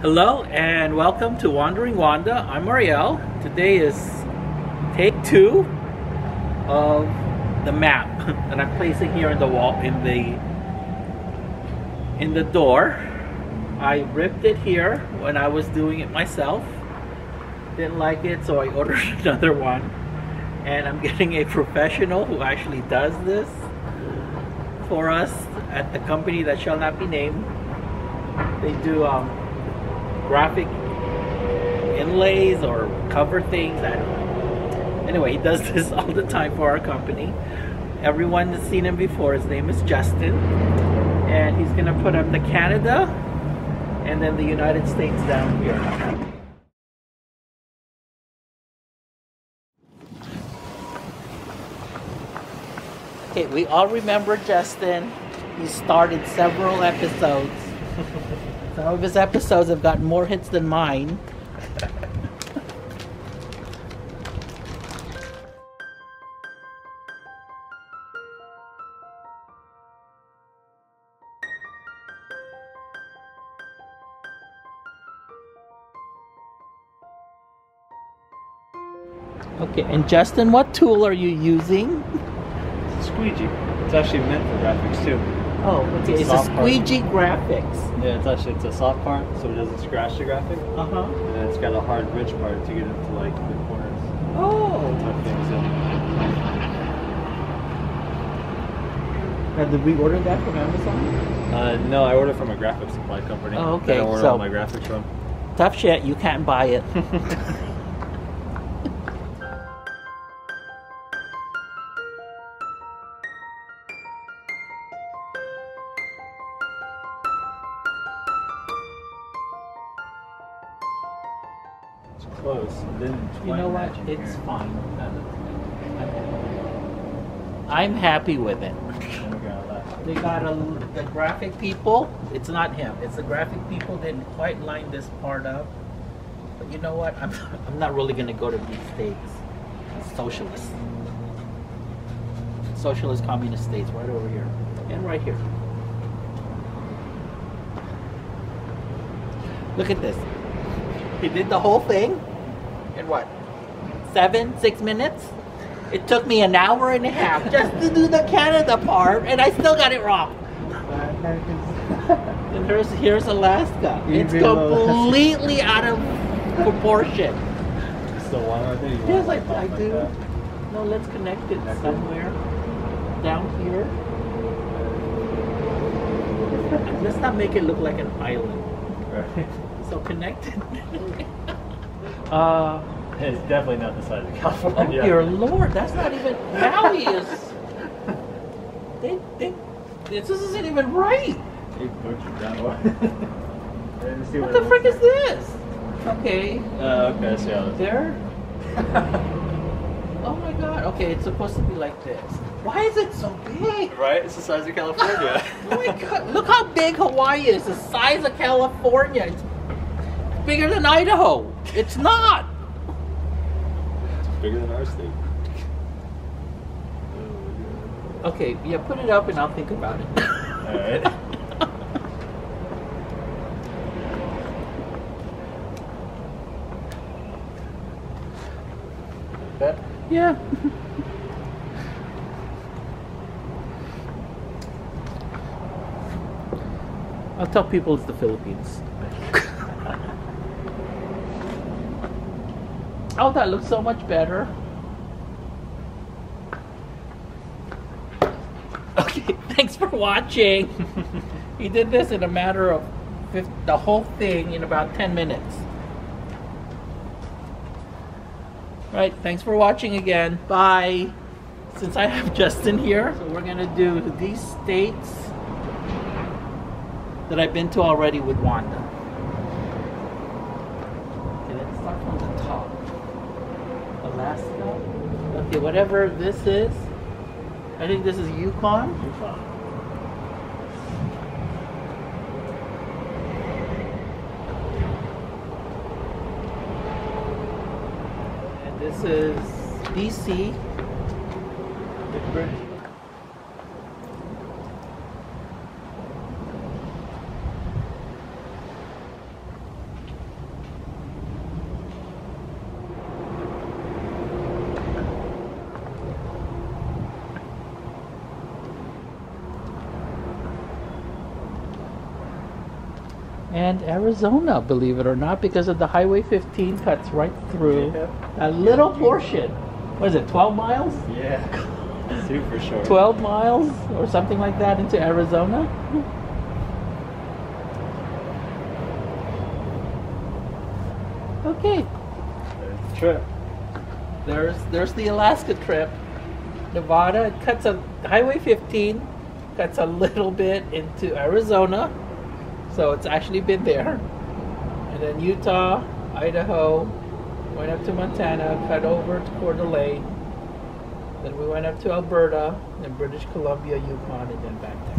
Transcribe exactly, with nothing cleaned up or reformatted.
Hello and welcome to Wandering Wanda. I'm Marielle. Today is take two of the map that I'm placing here in the wall, in the in the door. I ripped it here when I was doing it myself. Didn't like it, so I ordered another one. And I'm getting a professional who actually does this for us at the company that shall not be named. They do um, graphic inlays or cover things. I don't know. Anyway, he does this all the time for our company. Everyone has seen him before. His name is Justin, and he's gonna put up the Canada and then the United States down here. Okay, we all remember Justin. He started several episodes. Some of his episodes have gotten more hits than mine. Okay, and Justin, what tool are you using? It's a squeegee. It's actually meant for graphics too. Oh, okay. It's, it's a squeegee part. Graphics. Yeah, it's actually it's a soft part, so it doesn't scratch the graphic. Uh huh. And then it's got a hard, rich part to get into like the corners. Oh. Tuck things in. Now, did we order that from Amazon? Uh, no, I ordered from a graphic supply company. Oh, okay. That I ordered so, all my graphics from. Tough shit. You can't buy it. Close. You know what? It's here. Fine. I'm happy with it. They got a, the graphic people. It's not him. It's the graphic people didn't quite line this part up. But you know what? I'm I'm not really gonna go to these states. Socialist, socialist, communist states right over here and right here. Look at this. He did the whole thing in what? Seven, six minutes? It took me an hour and a half just to do the Canada part, and I still got it wrong. And here's, here's Alaska. It's completely out of proportion. So why are they? Yes, I, I do. No, let's connect it somewhere down here. Let's not make it look like an island. Right. So connected. uh, it's definitely not the size of California. Oh dear Lord, that's not even Maui is. They, they, this isn't even right. They butchered that one. see what what the frick is this? Okay. Uh, okay, see how this. There. Oh my God. Okay, it's supposed to be like this. Why is it so big? Right? It's the size of California. Oh my God! Look how big Hawaii is. The size of California. It's bigger than Idaho. It's not. It's bigger than our state. Okay, yeah, put it up and I'll think about it. All right. Like that? Yeah. I'll tell people it's the Philippines. Oh, that looks so much better. Okay, thanks for watching. He did this in a matter of fifty, the whole thing in about ten minutes. Right, thanks for watching again. Bye. Since I have Justin here, so we're gonna do these states that I've been to already with Wanda. Okay, let's start from the top. Alaska. Okay, whatever this is. I think this is Yukon. Yukon. And this is B C. Different. and Arizona, believe it or not, because of the Highway fifteen cuts right through yeah. that little portion. What is it, twelve miles? Yeah, super short. twelve miles or something like that into Arizona. Okay. There's the trip. There's, there's the Alaska trip. Nevada, it cuts a, Highway fifteen cuts a little bit into Arizona. So it's actually been there. And then Utah, Idaho, went up to Montana, cut over to Coeur d'Alene. Then we went up to Alberta, then British Columbia, Yukon, and then back to